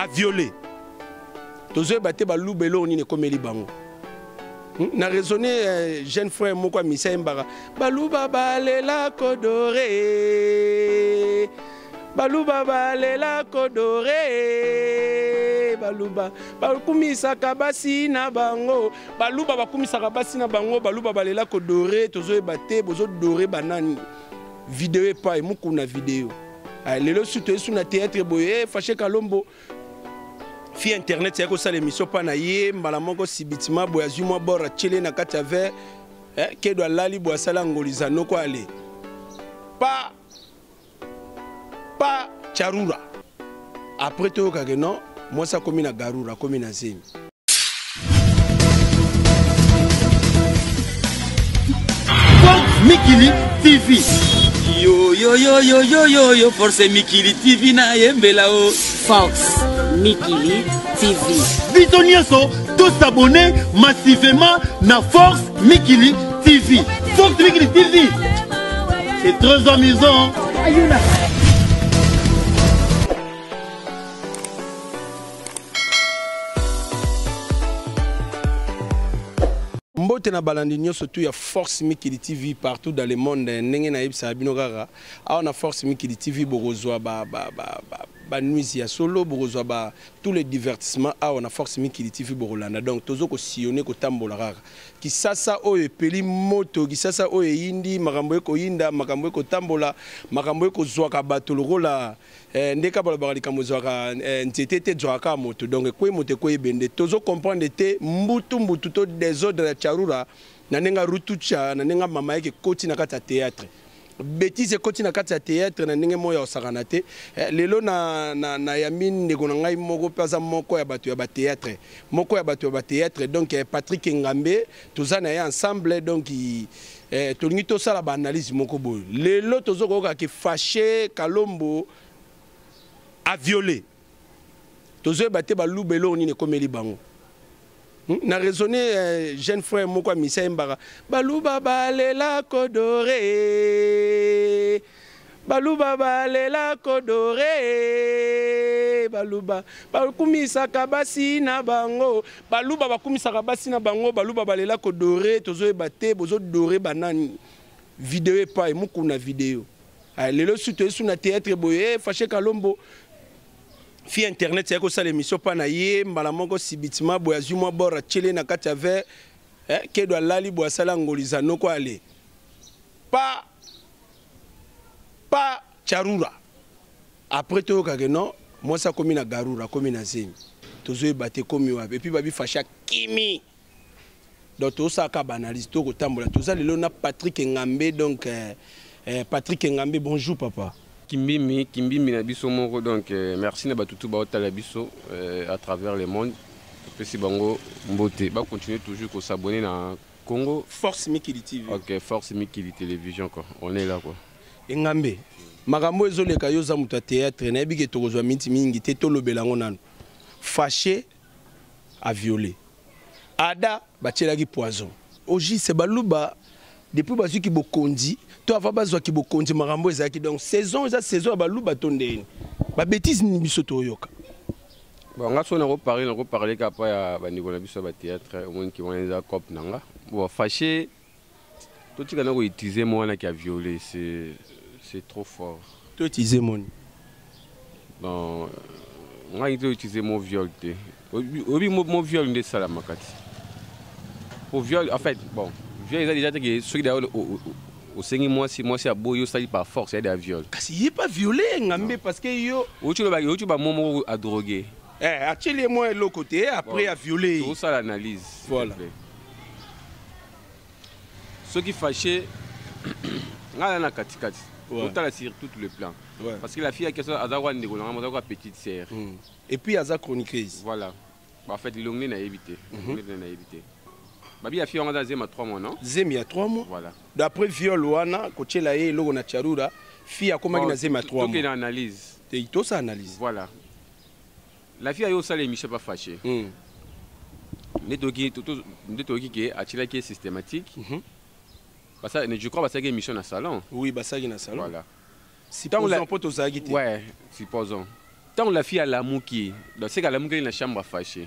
a violé. Tous eux battent balou belo oni ne komeli bango. Na raisonné jeune frère moko amisa mbara balou babale la kodoré. Baluba balela kodoré baluba bakumisa kabasi na bango baluba bakumisa kabasi na bango baluba balela kodoré tozo ebate bozo doré banani vidéo et pas muku na vidéo lelo soutenu sous na théâtre boye fâché kalombo fi internet c'est ko ça l'émission pa na ye mbalamoko sibitima boyazu mo bora tchele na katave ke do lali boasala ngoliza noko ale pa pas Charura. Après tout, non, moi ça comme une Garura, comme une Zemi. Force Mikili TV. Yo yo yo yo yo yo yo Force Mikili TV na yembelao. Force Mikili TV. Bitoniaso, tous abonnés massivement na Force Mikili TV. Force Mikili TV. C'est très amusant. Ayuna. Mbote na balandinyo surtout ya Force Mikili TV partout dans le monde nenge na ibsa binogara a na Force Mikili TV borozwa ba nuit ya solo borozwa ba tous les divertissements a na Force Mikili TV borolanda donc tozo ko sillonner ko tambola rara ki sasa oyo peli moto ki sasa oyo yindi makambo ko yinda makambo ko tambola makambo ko zwa ka batolola ndeka balaba likambo zwa ka ntete te zwa ka moto donc ko moto ko bende tozo comprendre te mbutu to désordre la Charura na nenga rutucha na nenga mama yake koti na kata théâtre bêtise koti na kata théâtre na nenge moya osakana te lelo na yamine ndeko na ngai moko pasa moko ya bato ya ba théâtre moko ya bato ya ba théâtre donc Patrick Ngambé tozana ya ensemble donc tolingi to sala ba analyse moko boyo lelo tozoko ka ke fâché Kalombo a violé tozo baté ba lubelo ni ne komeli bango. Na raisonné jeune frère moko amisa mbara baluba balela kodoré baluba balela kodoré baluba bakumisa kabasi na bango baluba bakumisa kabasi na bango baluba balela kodoré tozo ebate bozo doré banani vidéo et pas muku na vidéo lelo soutenu sous na théâtre boye fâché Kalombo fi internet c'est que ça l'émission pa na ye mbalamoko sibitima boyazu mo bora tchele na katave ke do lali boasala ngoliza noko ale pas Charura. Après tout non, moi ça comme na Garura comme na Zemi tozo ebate comme yo et puis babi fasha kimi donc to ça ka banaliste to tambola toza lelo na Patrick Ngambé donc Patrick Ngambé bonjour papa Kimbimi na biso moko donc merci na batutu ba otala biso à travers le monde pesi bango mbote ba continuer toujours ko s'abonner na Congo Force Mikili TV. OK Force Mikili télévision quoi on est là quoi Ngambé makambo ezoleka yo za muta théâtre na bike to kozwa minti mingi te to lobela ngonano fâché à violer ada bachela ki poison oji c'est baluba depuis bazu ki bokondi to ava bazwa ki bokondi makambo ezaki donc saison za saison ba luba tondeni ba bêtise ni biso to yoka bon nga so na ko parler ka pa ya ba ni ko na biso ba théâtre o mon ki mon za cop nanga bo fâché to tika na ko utiliser moi na ki a violé c'est trop fort to utiliser mon bon nga ito utiliser mon viol te obi mon viol nde sala makati au viol en fait bon viol ils ont déjà dit que ceux d'ailleurs au 5 mois 6 mois c'est à boyo ça dit par force il y a des viols parce qu'il est pas violé Ngambé parce que yo tu vas momo à droguer actuellement moi l'autre côté après à violer tout ça l'analyse voilà ceux qui fâchés là na katikati tout à la sur tout le plan parce que la fille a question azawa ndekolanga mozaka petite sœur et puis aza chroniqueuse voilà en fait l'ongné na éviter Babi a fait un Zemi à 3 mois, non? Zemi à 3 mois. Voilà. D'après viol, Wana, Coachella et Logo na Charura, fille a commandé Zemi à 3 mois. Donc il analyse. Et tout ça analyse. Voilà. La fille a eu au salé, Michel pas fâché. Les dogi, tout les dogi qui a tiré qui est systématique. Parce que je crois que c'est une mission à salon. Oui, c'est une mission à salon. Voilà. Si tu as un pote aux agités. Ouais, supposons. Tant la fille à la mouki, c'est qu'à la mouki, la chambre fâchée.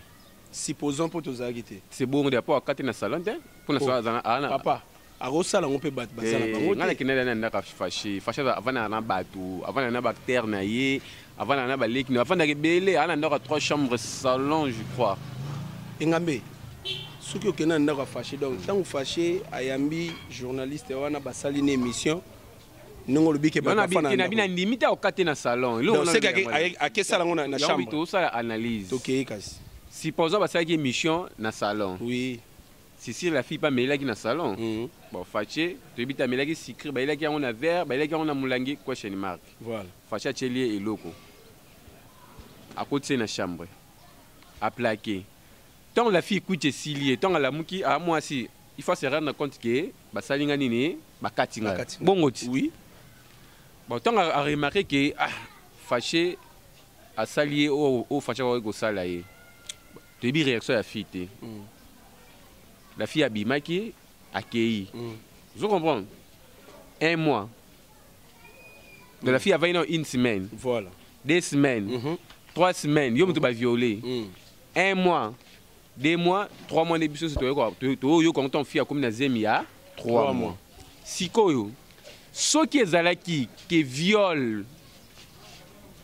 Supposons pour tous arrêter. C'est bon, on est pas à 4 salon, pour papa. Arosala on peut battre bazala bango ngana kinela na ndaka fashi fashi avana na batu avana na bactère naie avana na baleki na avana rebele ana ndaka 3 chambres salon je crois Ngambé suki okena ndaka fashi donc tant fashi ayambi journaliste wana basali na émission nongo lobike ba na fana na bina limite au katena salon donc c'est que akesala ngona na chambre to sala analyse OK kasi si posa basaki émission na salon oui. Si la fille pas mêlée dans le salon, bon, Faché, tu habites à mêlée qui s'écrit, il y a un verre, il y a un moulangé, quoi chez les marques. Voilà. Faché, tu es lié et loco. À côté de la chambre, à plaquer. Tant la fille coûte si liée, tant la mouki, à moi aussi, il faut se rendre compte que, bah, ça l'a nini, bah, katinga. Bon, oui. Bon, tant à remarquer que, ah, Faché, à salier au Faché, au salaïe. Tu as une réaction à la fille. La fille abîma qui accueillie. Vous comprenez? 1 mois. De la fille avait une semaine. Voilà. 2 semaines. 3 semaines. Vous m'avez violé. 1 mois. 2 mois. 3 mois de bisous. Vous comptez fille comme Nazemia. 3 mois. Si ce qui est à la qui viole,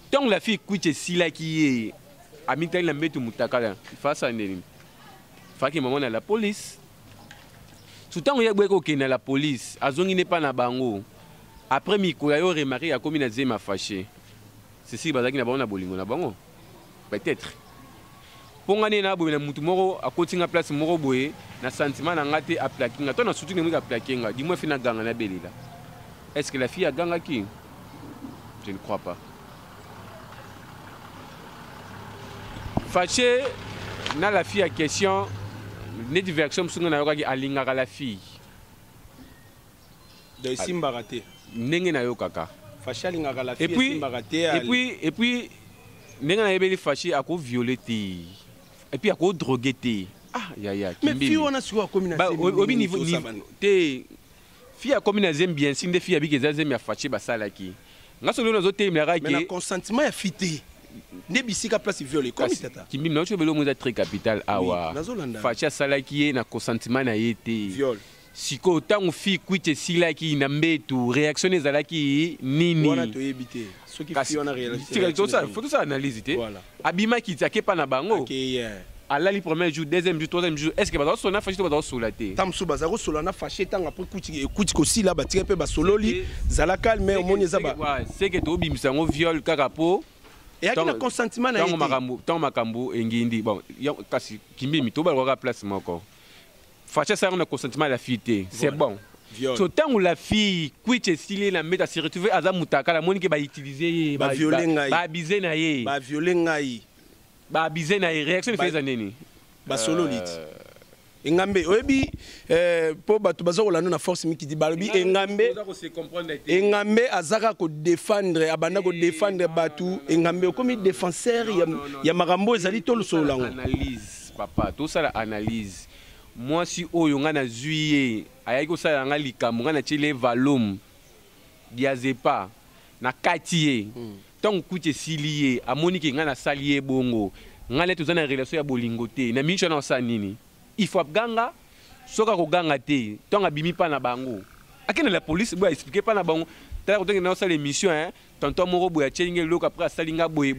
tant la fille qui est si la qui est, à mi-temps, elle met tout moutakala. Face à une. Fait que maman a la police. Tout temps où il y a quelqu'un la police, Azongi n'est pas na bango. Après Mikoya yo remarqué a combien de m'a fâché. C'est si bazaki na bango na bolingo na bango. Peut-être. Pongane na boye na mutu moko a kotinga place moko boye na sentiment na ngate a plaquinga. Toi na surtout ne mika plaquinga. Dis-moi fina ganga na belila. Est-ce que la fille a ganga qui? Je ne crois pas. Fâché na la fille a question. Les diversions sont à la fille. De Simbaraté. Et puis, les fachés à violeté. Et puis, à quoi drogué. Ah, yaya. Mais fille, on a souvent communé. Au niveau de fille à communé, bien si des filles à qui aiment à fâcher, bah ça là qui. Là, sur nos autres thèmes, le consentement est fité. Nebisika place violée comme ça. Kimi na chobelo moza très capital awa. Facha salaki na consentiment na yete. Viol. Siko tangu fi kuite silaki na mbetu réactionner zalaki nini. Voilà to yebité. Soki fi on a réalisé. Faut tout ça analyser té. Voilà. Abima ki tsake pa na bango. OK yeah. Alali premier jour, deuxième jour, troisième jour, est-ce que bazao sona fachi to bazao solaté. Tamsu bazao solana faché tanga après kuti ko sila ba tirepe ba sololi zalaka mais au moni zaba. C'est que to bimisa ngo viol kakapo. Et il y a un consentement à Makambo. Tant Makambo et Ngindi, bon, Kimbi, il y a place encore. Facha, ça a un consentement à la fille. C'est bon. Ce temps où la fille, qui est stylée, la met à se retrouver à Zamoutaka, la monnaie qui va utiliser, va violer, va abuser, va violer, va abuser, réaction de ces années. Va sololite. Ngambé, oyebi pour bato bazoko lano na force mikili balobi Ngambé. Ngambé azaka ko défendre, abanda ko défendre bato. Ngambé comme défenseur ya makambo ezali tolo solango. Analyse papa, tout ça la analyse. Moi si oyo nga na zuié, ayako sala nga likambo nga na tile valum. Diazepa na katié. Tant kuti silié, amoni ki nga na salié bongo. Nga leto zana relation ya bolingoté. Na mincho na sanini. Il faut ganga, soka ko ganga te, tonga bimi pa na bango. Akena la police bo expliquer pa na bango. Tala ko tengena sala émission hein, tonton moro bo ya tchelingé loko après salinga boye.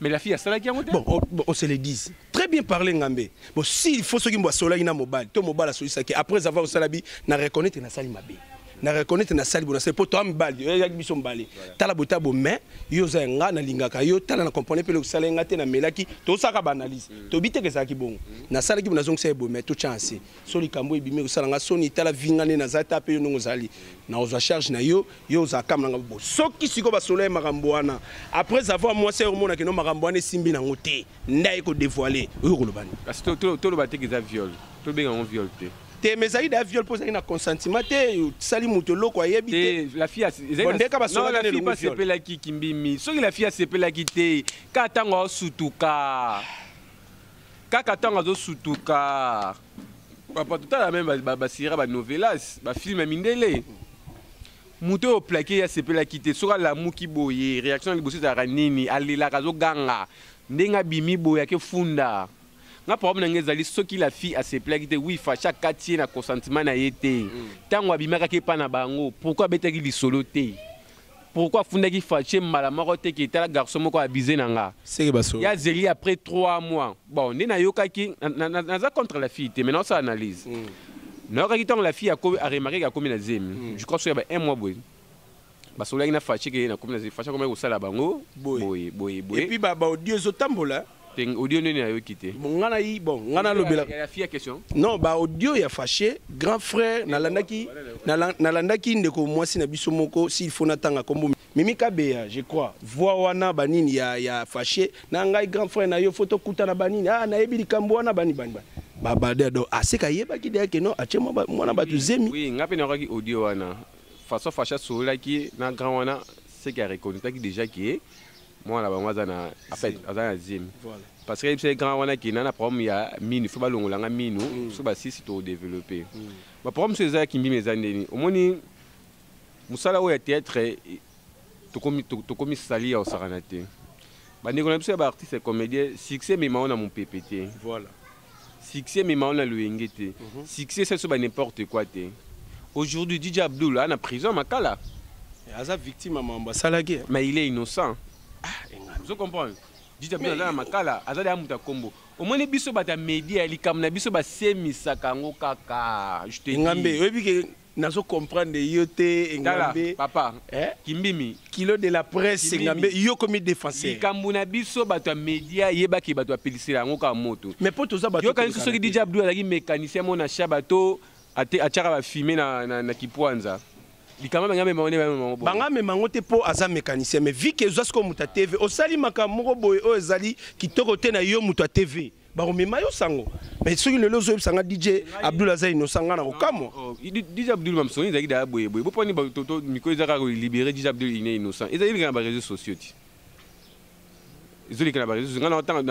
Mais la fille a sala ki ngote. Bon, on se le dit. Très bien parlé Ngambé. Bon, si il faut soki mbo sola ina mobile, to mobile a solisa ki après avoir salabi na reconnaître na sali mabe. Na reconnaître na sali bona c'est pour toi mbali, ya biso mbali. Tala bota bo mais yo za nga na lingaka yo tala na comprendre pe le sala nga te na melaki, to saka banalise. To biteke za ki bongo. Na sala ki bona zonga c'est bo mais to chance. So likambo ebime ko sala nga soni tala vingane na za ta pe yo ngo zali. Na oza charge na yo, yo za kam nga bo. Soki siko ba soleil makambo wana. Après avoir moi c'est hormone ke no makambo wana simbi na ngote. Ndai ko dévoiler. Yo ko lobani. Parce que to lo bateke za viol. To benga on viol te. Mais ça il a violé pour ça il a consentiment sali mutolo quoi y habite la fille non la fille pas s'appelle la qui kimbimi sauf que la fille s'appelle la qui te katanga sutuka kakatanga zo sutuka papa tout à la même basira ba novelas ba film mindele muto plaqué ya sepela kité sura la muki boye réaction libosi za ranini alela kazo ganga ndenga bimi boya ke funda na problème ngezali soki la fille a sepela kité oui facha katie na consentement na yete tango abimaka ke pa na bango pourquoi betaki lisoloté pourquoi funda ki fache malamako te ki tala garçon moko abusé nanga c'est baso ya zeli après 3 mois bon ndena yoka ki na za contre la fille mais non ça analyse la fille a remarqué qu'elle a commis la zème. Je crois qu'il y a un mois. Parce que là, fâché qu'elle a commis la zème. Fâché comme elle au salaire. Et puis, Dieu est au tambour là. Dieu n'est pas quitté. Bon, on a le bel. La fille a question. Non, Dieu est fâché. Grand frère, Nalandaki, Nalandaki, Ndeko, moi, si Nabisomoko, s'il faut attendre à Kombo. Mimi Kabea, je crois. Voix Wana Banine, il y a fâché. Nangai, grand frère, Nayo, photo Koutana Banine. Ah, Naebi, Kambo, Banine, Banine. Babadado asika yeba kidea keno achema mwana batu zemi oui ngapi na raki audio wana façon facha sola ki na grand wana c'est qui a reconnu qui déjà qui est moi là bango azana afet azana zemi parce que c'est grand wana qui na problème ya mine faut ba longola nga mine so ba six to développer ba problème c'est ça qui mbi mes années au moni musala wo ya théâtre to komi salia au saranate ba nikola biso ba artiste comédien succès mais on a mon ppt voilà succès mais on a le engêté succès c'est pas n'importe quoi aujourd'hui DJ Abdou là en prison makala asa victime mamba salagé mais il est innocent vous comprenez DJ Abdou là makala asa de muta kombo au moins biso bata media likam na biso ba semisa kango kaka je te dis Ngambé oui que nazo comprendre yoté Ngambé papa kimbimi kilo de la presse Ngambé yo comme défenseur likambuna biso bata media yeba ki bata pelisira ngo ka moto mais pour tout ça yo quand ce qui DJ Abdou là qui mécanicien mon acha bato atchara ba filmer na kipwanza likamba Ngambé maone bangame mangote po aza mécanicien mais vu que zo comme muta TV o sali makamoko boy o ezali kitoko te na yo muta TV Mayo sango. Mais ceux qui le losent, c'est DJ Abdul Azay innocent. DJ Abdul Mamson, il a dit d'aboyer. Pourquoi il a libéré DJ Abdul innocent? Il a dit qu'il y a des réseaux sociaux. Il a dit qu'il y a des réseaux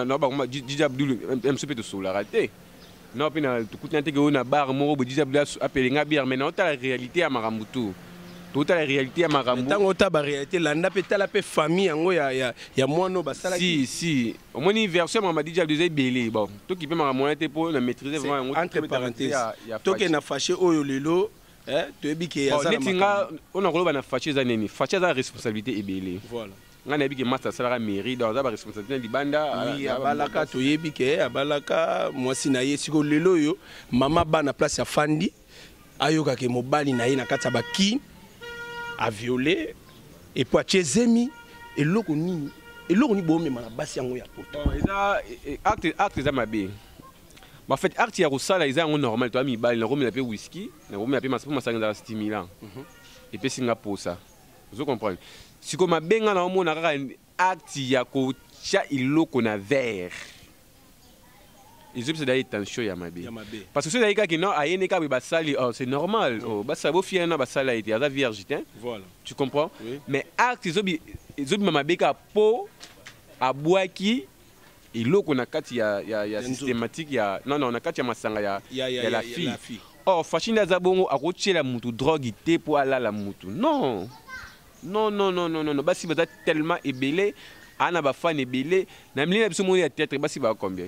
sociaux. DJ Abdul MCP de Solarate. Non, puis il a dit qu'il y a un bar, DJ Abdul a appelé un bière, mais non, tu as la réalité à Maramoutou. Toute la réalité à Marambo. Tant que tu as réalité, la famille, il y a moins de si, au moins, version, on m'a dit que j'ai belé. Bon, tout qui peut m'amener pour la maîtriser. Entre parenthèses, tout qui est fâché au Lelo, tu es biqué. On a un fâché d'années. Fâché la responsabilité est belé. Voilà. On a dit que Master Salara mairie dans la responsabilité de Banda. Oui, à Balaka, tu es biqué, à Balaka, moi, si naïe, si au Lelo, maman, ban à place à Fandi, ayoka ke mobali naïe na katabaki. A violé et pour acheter zemi et l'okoni bombe mais la basse yango ya poto. Acte ça m'a bien. Mais en fait acte ya rosala ils ont normal toi mi bal na romi la pe whisky na romi la pe maspo masanga za stimulant. Et pe Singapour ça. Vous comprenez. Si comme benga na mona kaka acte ya ko cha iloko na verre. Ils ont d'ailleurs tension ya mabé. Parce que ceux d'ailleurs qui non ayene ka basali oh c'est normal oh basabo fier na basala été la vierge hein. Voilà. Tu comprends oui. Mais acte ils ont mabé ka po abouaki iloko na kati ya systématique ya non na kati ya masanga ya la fille. Oh fashinda zabongo akotchela mutu drogue té pour ala la mutu. Non. Non basi baza tellement ébélé ana ba fan ébélé na mlina biso moni ya tête basi ba combien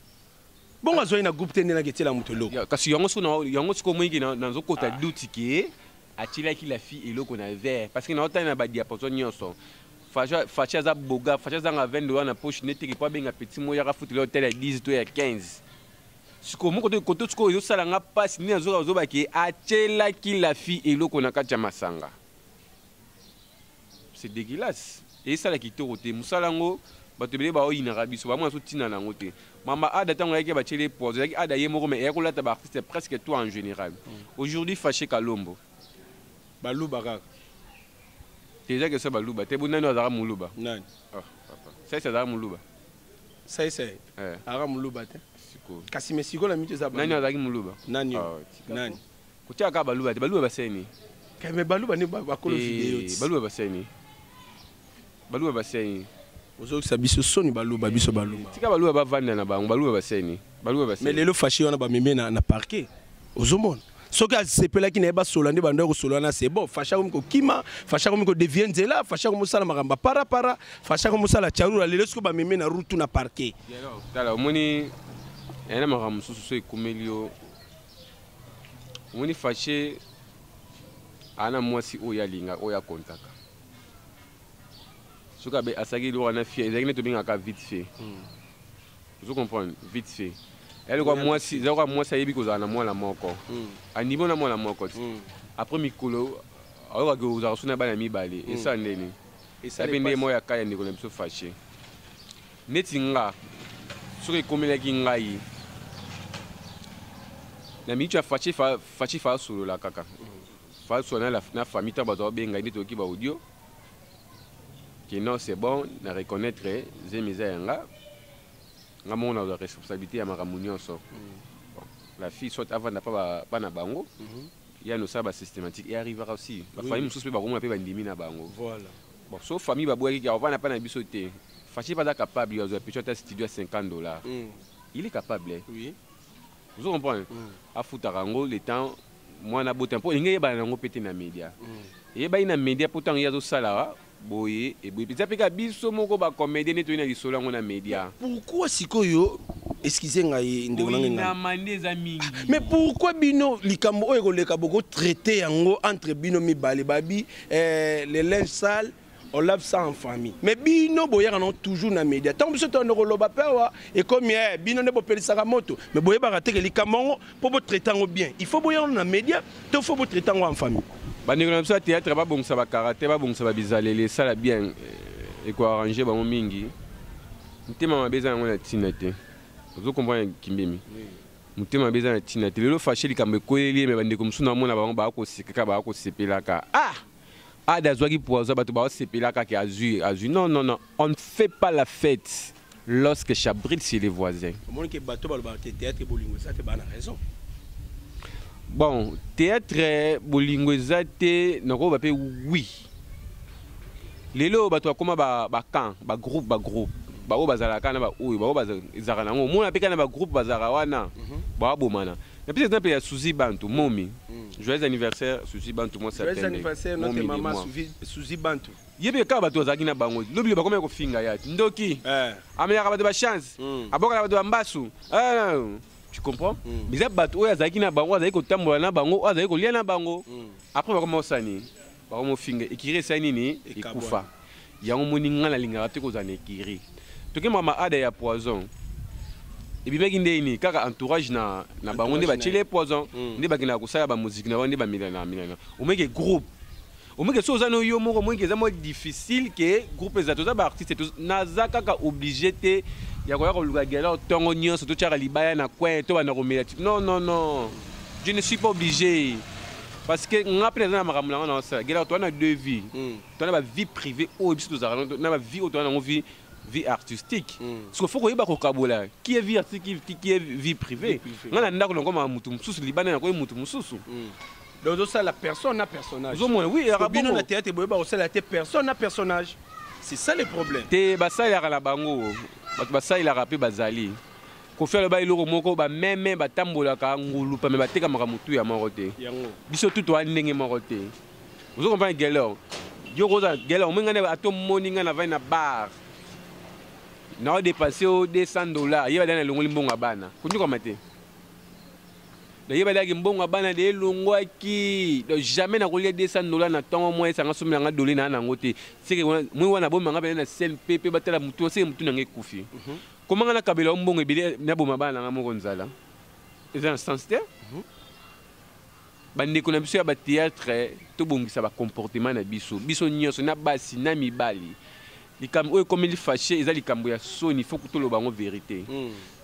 Bon, on a un groupe qui est là. Parce qu'il y a un groupe qui est là. La fille est parce qu'il y a un diapason. Fachaza Boga, Fachaza 22 ans, poche nette qui pas bien petit, moi, il y a foutu l'hôtel à 10, 12, 15. Ce que moi, quand je suis là, je suis là, je la fille est là. C'est dégueulasse. Et ça, qui est là, batebele ba o inarabiso ba mwa so tina na ngote mama ada tango yake ba tshele pose yake ada yemoko mais yako lata ba artiste presque tout en général aujourd'hui fâché kalombo ba lubaka Déjà que ça va louba, tu es bon à nous à Moulouba. Non. Ça c'est à Moulouba. Ça c'est à Moulouba. Kasime Sigo la mite Zabani. Nani à Moulouba. Nani. Nani. Kutia à Balouba, Balouba Basseni. Mais Balouba n'est pas colo vidéo. Balouba Basseni. Balouba Basseni. Aujourd'hui ça biso soni Balouba biso Balouba. Tika Balouba vanda na ba, Balouba Basseni. Balouba Basseni. Mais les lo fâché on a ba mémé na parquet. Ozomon. Ce qui se peut là qui n'est pas solandé, c'est bon. Facha comme Kima, Facha comme devienne là, Facha comme ça la maramba para para, Facha comme ça la charoula, les lesco ba meme na route na parquet. Dala moni, elle maramba sous Kumelio. Moni faché, ana moi si oya linga oya contaka. Ce qui est asagi doit en affier, ils aiment tout bien à vite fait. Vous comprenez, vite fait. Elle voit moi si, elle voit moi ça y est parce qu'on a moins la mort encore. À niveau on a moins la mort encore. Après Mikolo, alors que vous avez reçu un bal à mi-balé, et ça n'est ni. Et ça n'est ni moi à Kaya ni qu'on est plus fâché. Netinga, sur les communes qui n'aillent, la minute à fâché face sur la caca, face sur la famille tabazo bien gagné tout qui va audio. Que non c'est bon, la reconnaître, j'ai mis un là. On a la responsabilité à Maramounion. La fille soit avant n'a pas de bango, il y a nos sabats systématiques et arrivera aussi. La famille sous le baron a fait un demi na bango. Voilà. Bon, sauf famille Baboué qui a ouvert n'a pas d'un bisoté. Fâché pas capable, il a un studio à $50. Il est capable. Oui. Vous comprenez? À Foutarango, le temps, moi, n'a pas de temps. Il y a un pété dans les médias. Il y a un média pourtant, il y a des salaires. Boye et boye pizza pika biso moko ba comédien neto ina lisolo ngona media pourquoi sikoyo excusez ngai ndolanga na mandeza mingi mais pourquoi bino likambo oyo koleka boko traiter yango entre bino mibale babi les linge sale on lave ça en famille mais bino boya non toujours na media tant biso to ndoko loba pewa et comme bino ne bopelisa ka moto mais boye ba rater likambo po bo traiter ngo bien il faut boya na media to faut bo traiter ngo en famille. Bah nous avons théâtre, bah bon ça va karaté, bah bon ça va bizarre, les salles bien et quoi arranger bah mon mingi. Nous ma besoin on a tinaté. Vous comprenez Kimbemi? Nous ma besoin on tinaté. Le fâché il cambe collé mais bande comme ça na mon na bah on bah ko sepelaka. Ah ah d'azwagi pour ça bah tu bah sepelaka qui azu azu non non non on ne fait pas la fête lorsque Chabril c'est les voisins. Mon qui bateau bah le théâtre bolingo ça te bah na raison. Bon, théâtre, bolingozate, n'aura pas oui. Les lots, bah toi comment bah quand, bah groupe, bah au bazar quand bah oui, bah au bazar zarana. Moi n'importe quand bah groupe bazarawana, bah bomana. Et puis c'est n'importe quoi Suzy Bantu, Momi. Joyeux anniversaire Suzy Bantu, moi ça. Joyeux anniversaire notre maman Suzy Bantu. Y'a bien quand bah toi zagina bango, n'oublie pas comment il faut finir yat. Ndoki, amena rabat de la chance, abonga rabat de ambassou. Tu comprends? Mais ça bat ouais, ça qui na bango, ça qui au tambour na bango, ça qui au lien na bango. Après on va commencer ni, on va commencer finger. Écrire ça ni ni, écouffa. Y a un moninga la linga, tu causes un écrire. Tu que maman a des poisons. Et puis mais qu'indé ni, car entourage na bango ne va tirer poison, ne va gagner à cause ça la musique, ne va ne va milana milana. Au moins que groupe, au moins que ça aux années yo moro, au moins que ça moi difficile que groupe les atouts, ça bah artiste, naza kaka obligé te. Il y a non, non, non. Je ne suis pas obligé. Parce que on a deux vies. On a une vie privée, on a une vie artistique. Parce qu'il faut qu'on ait un vocabulaire. Qui est vie artistique, qui est vie privée? On a donc ça, la personne a personnage. Oui, la personne a personnage. C'est ça le problème. Basa il a rappelé Bazali. Qu'on fait le bail le romoko, bah même bah tambola ka ngulu, bah bah teka maramutu ya maroté. Bisotu toi n'engue maroté. Vous comprenez Gelo? Yo rosa Gelo, moi ngane atom morning ngane va na bar. Na on dépasse au $200. Yeba dana longo limbonga bana. Kunyu komate. Da yeba dana limbonga bana de longo aki. Do jamais na kolia $200 na tongo moyen sanga sombe nga dolé na nangote. C'est que moi wana bomba nga na CNPP batela mutu c'est mutu na ngekufi. Comment nga na kabela mbongo ebele na bomba bana nga moko nzala. Ils en sens te. Ba ndeko na biso ya ba théâtre to bongisa ba comportement na biso. Biso nyonso na basi na mibali. Likam oyo comme il fâché eza likambo ya soni faut kuto loba ngo vérité.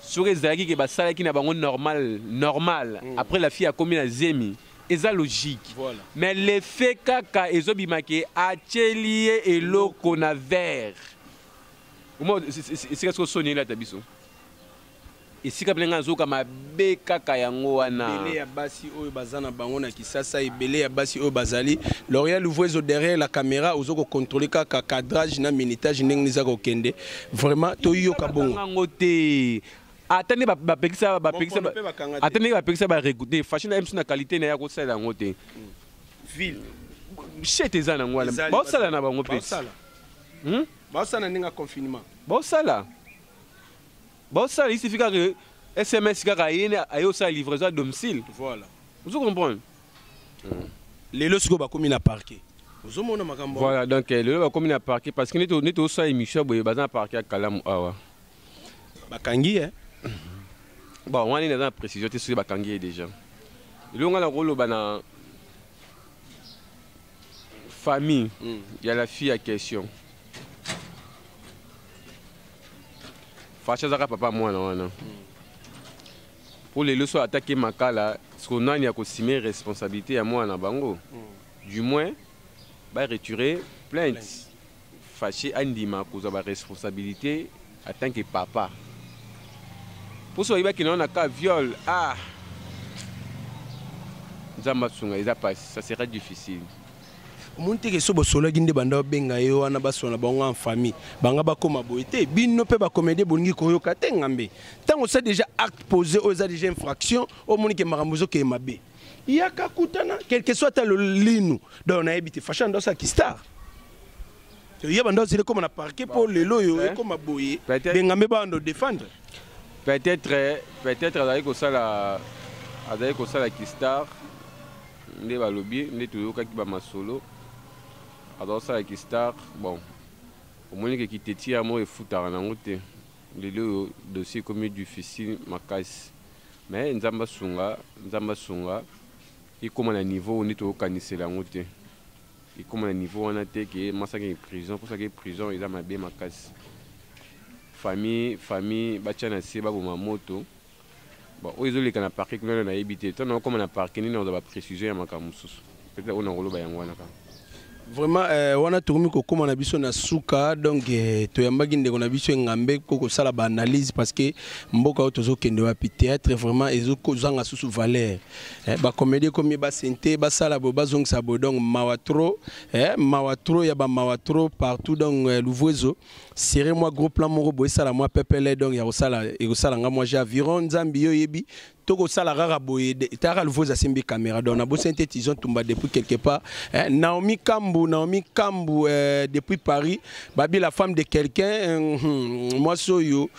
Sur ezaki ke basala ki na bango normal normal après la fille a commis la zemi. eza logique. Voilà. Mais le fait kaka ezobimake atelier et l'eau qu'on a vert. C'est ce que sonné là tabiso. Et si kablenga nzoka mabe kaka yango wana. Belé ya basi oyo bazana bango na kisasa et belé ya basi oyo bazali. L'Oréal ouvrezo derrière la caméra ozoko contrôler kaka cadrage na minutage nengeza kokende. Vraiment toyo kabongo. Attendez, attendez, fashion même sur la qualité n'est pas celle d'angoté. Ville, chez tes amis, bon ça là n'a pas monté. Bon ça n'a pas confinement. Bon ça ici fait que SMS carayenne a eu sa livraison à domicile. Voilà. Vous comprenez? Les lots sont comme un parquet. Voilà donc les lots sont comme un parquet parce que nous tous ça émission boy basé un parquet à Kalam Awa. Bakangi hein. Bon, on est dans la précision, tu sais Bakangi déjà. Il y a un rôle dans la famille, il y a la fille à question. Facha zaka papa moi non. Pour les leçons attaquer Makala, ce qu'on a il y a aussi mes responsabilités à moi na bango. Du moins, va retirer plainte. Faché Andima cause de ma responsabilité en tant que papa. Pour ça, il y a un viol. Ah, ça sera difficile. Monter que ce bossolo guinde banda benga yo ana basona bango en famille banga bakoma boité bino pe bakomede bongi koyo Patrick Ngambé tango ça déjà acte posé aux déjà infraction au monique marambuzo ke mabe ya ka kutana quel que soit le lino donc on a habité fashion dans sa qui star. Il y a des comme on parqué pour les loyaux et comme aboyer. Peut-être défendre. Peut-être avec ça la Kistar, les balobiers, les toujours qui bama solo. Alors ça la Kistar, bon, au moins qui te tire à moi et fout à la route. Les loyaux dossier comme difficile ma casse. Mais Nzamba Sunga, et comme à niveau on est au canissé la route. Et comme à niveau on a été prison, pour ça que prison ils ont ma bien ma casse. Famille, bachana seba pour ma moto. Bon, ils ont les canapes parqués que nous on a habité. Tant non comme on a parqué, nous on a précisé à ma camouflage. Peut-être on a roulé bien on a. Vraiment, on a tourné comme on a besoin d'un souka, donc tu as marqué qu'on a besoin d'un bec pour ça la banalise parce que beaucoup d'autres qui ne voient pas théâtre vraiment ils ont causant à sous valeur. Bah comédie comme ils bassentez, bah ça la boba donc ça donc mawatro, y a bah mawatro partout dans l'ouvrezo. Serrez moi gros plan mon robot ça la moi pépélé donc y a ça la et ça la moi j'ai environ Zambio yebi. Togo salara boye tara l'ouvrezo simbi caméra donc on a beau synthétisant tomba depuis quelque part. Naomi Kambu depuis Paris, babi la femme de quelqu'un, moi soyo,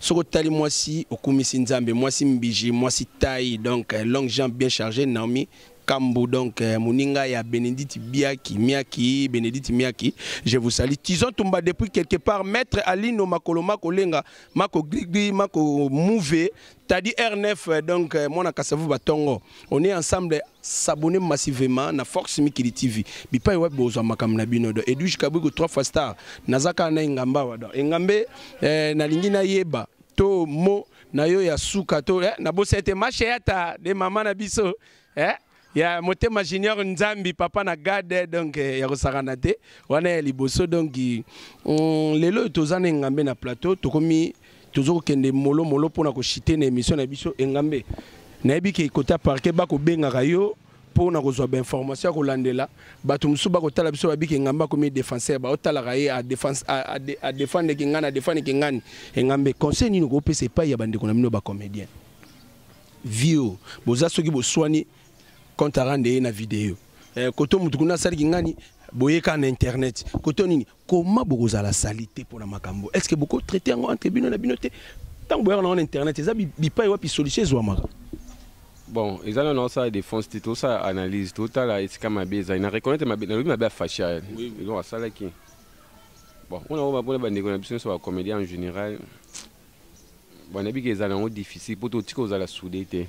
sokotali moi si okumisi nzambe, moi si mbiji, moi si taille, donc longue jambe bien chargée, Naomi Kambu, donc moninga ya Bénédicte Miaki, je vous salue. Tison tomba depuis quelque part, Maître Lino Makoloma kolenga, mako grigri, mako mouvé. T'as dit R9, donc moi na Kasavu Batongo. On est ensemble, s'abonner massivement na Force Mikili TV. Bipa web bozo makam na binodo. Edu jikabugo 3 fois star. Nazaka na Ngamba wado. Ngambé na lingi na yeba. To mo na yo ya suka to na bosete macheta de mama na biso. Ya motema junior nzambi papa na garde donc ya rosarana te. Wana liboso donc lelo tozana Ngambé na plateau tokomi toujours qu'il y a des molo pour nous chiter une émission de l'émission Ngambé. Nous avons dit qu'il y a un parquet pour nous avoir des informations pour nous là. Nous avons dit qu'il y a un défenseur à défendre Kingana. Ngambé, conseil nous groupe, c'est pas il y a des comédiens. Vio, vous avez soigné vos soignés quand vous rendez la vidéo. Quand vous avez dit boye kan internet kotonini comment bokoza la salité pour la makambo est-ce que beaucoup traiter en tribunal na binoté tant boye na internet eza bipa yo pi solution zo maka bon eza na ça défense tout ça analyse totale est-ce que ma beza ina reconnaître ma beza ma beza facha ils ont ça là qui bon on a pour ba ndeko na business ba comédien en général bon na bikeza na difficile pour tout tiko za la soudité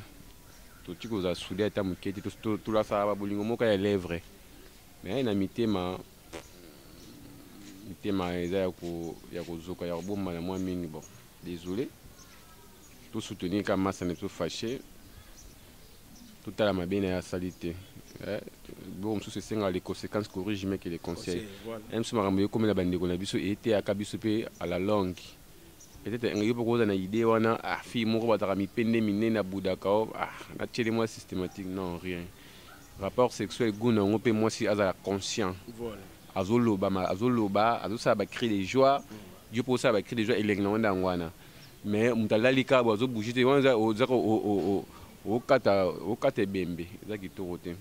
tout tiko za soudé ta mukete tout là ça ba bolingo moka ya lèvres. Mais na mitema ya kozoka ya bomba na moi mingi bon désolé tout soutenir comme ça n'est pas fâché tout à la mabine à salité. Bon, c'est les conséquences corrigent mais que les conseils. Même si Marambo comme la bande était à Kabisopé à la longue. Peut-être un groupe qu'on a idée on a affi moro batarami pende mine na budakao ah naturellement moi systématique non rien. Rapport sexuel gouna on peut moi si azala conscient. Voilà. Azoloba, azosa ba créer des joies. Dieu pour ça va créer des joies et les gens d'angwana. Mais mutalalika bazo bouger on za au kata bembe za kitorote.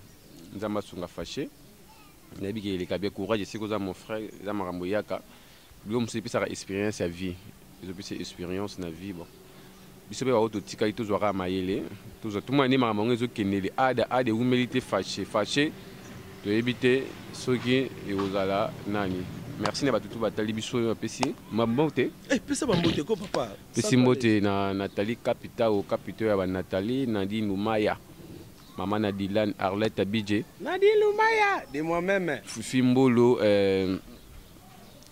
Nous avons fâché. Nous avons eu le courage de faire mon frère. Nous avons eu l'expérience de la vie. Nous avons eu l'expérience de la vie. Nous avons eu l'expérience de la vie. Nous avons eu l'expérience de la vie. Nous éviter ce qui est là. Merci à tous. Nathalie, Maman Nadilan Arlette Abidje. Nadilou Maya, de moi-même. Fufimbolo,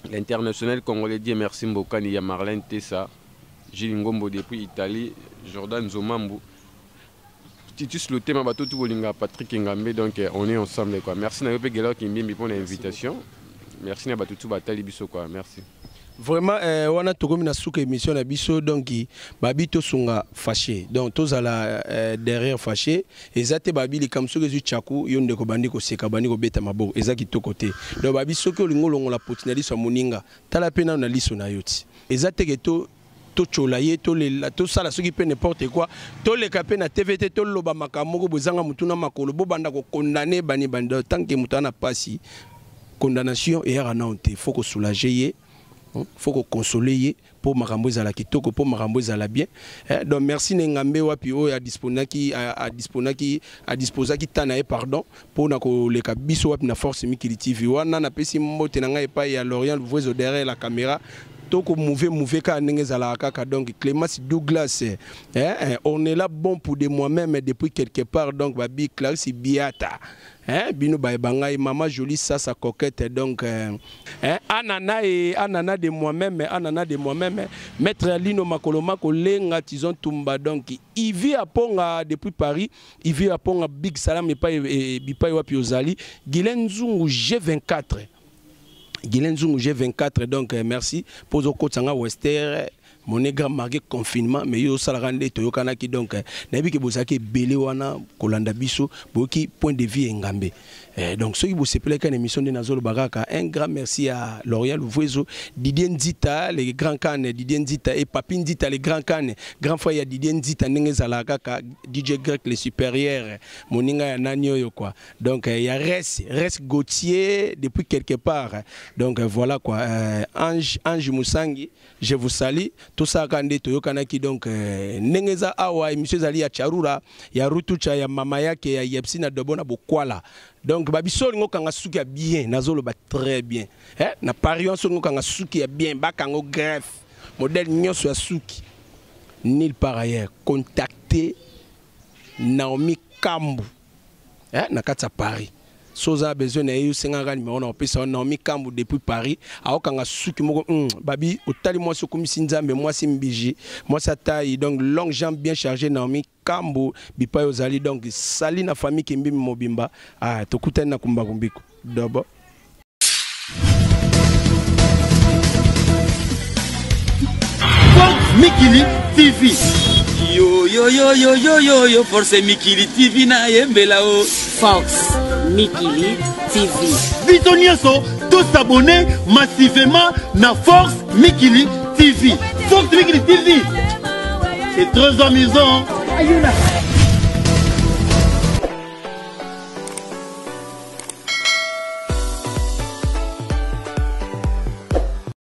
l'international congolais dit merci beaucoup à Marlene Tessa, Gilles Ngombo depuis Italie, Jordan Zomambou. Titus le thème bateau tout Patrick Ngambé, donc on est ensemble quoi. Merci à Yopé Gelor qui m'a mis pour l'invitation. Merci à Batoutou Batali Bisso quoi. Merci. Vraiment, on a tout na souke émission na biso donc babito sunga fâché donc tous à la derrière fâché exacte babi les kamso que zu chaku yonde ko bandi ko seka bandi ko beta mabo exacte to côté donc babi soki olingo longo la potinali so moninga tala pena na liso na yoti exacte que to cholaye to le to sala soki pe n'importe quoi to le kapé na tvt to loba makamoko bozanga mutuna makolo bo banda ko condamner bani banda tant que mutana pasi condamnation et era nanté faut ko soulager. Il faut qu'on console pour Marambo Zala Kitoko, pour Marambo Zala bien. Donc merci Nengambe Wapio à disposer qui tanae pardon pour le Kabiso Wap na Force Mikili TV. Wana na pesi motenanga epai à Lorient, vous voyez derrière la caméra. Toko mauvais ka Nengeza Awa kaka donc Clémence Douglas on est là bon pour de moi-même depuis quelque part donc babi Claire Biata bino bae bangai maman jolie ça coquette donc anana de moi-même Maître Lino Makoloma ko lenga tison tumba donc Ivi aponga depuis Paris Ivi aponga big salam epai wapi ozali Gilles Ngombo G24 Gilles Ngombo G24 donc merci pour au côté sanga western mon grand marqué confinement mais yo salarande to yokana ki donc na bi ke bozaki belé wana kolanda biso boki point de vue Ngambé donc ceux qui vous s'appelait qu'une émission de Nazol Baraka un grand merci à L'Oréal Vuezo Didier Ndita les grands cannes Didier Ndita et Papine Ndita les grands cannes grand frère Didier Ndita Nengeza Awa kaka DJ Grec les supérieurs moninga ya nanyo yo quoi donc il y a Res Gauthier depuis quelque part donc voilà quoi Ange Moussangi je vous salue tout ça kande to yokanaki donc Nengeza Awa M. Zali ya Charura ya Rutucha ya mama yake ya Yepsina Dobona Bokwala donc babisol ngokanga suki bien nazolo ba très bien na parion ngokanga suki bien bakango greffe modèle nyoso ya suki nil par ailleurs contacter Naomi Kambu na katsa Paris soza besoin na yo senganga numéro na pesa Naomi Kambu depuis Paris aokanga suki moko babi otali moi sokomi sinzambe moi simbiji moi sa taille donc longue jambe bien chargée Naomi Kambu bipa yozali donc sali na famille kimbi mobimba ah tokutana kumba kumbiko dobo Force Mikili TV yo Force Mikili TV na yembela o Force Mikili TV. Bitonioso, tous s'abonner massivement na Force Mikili TV. Force Mikili TV. C'est très amusant. Ayuna.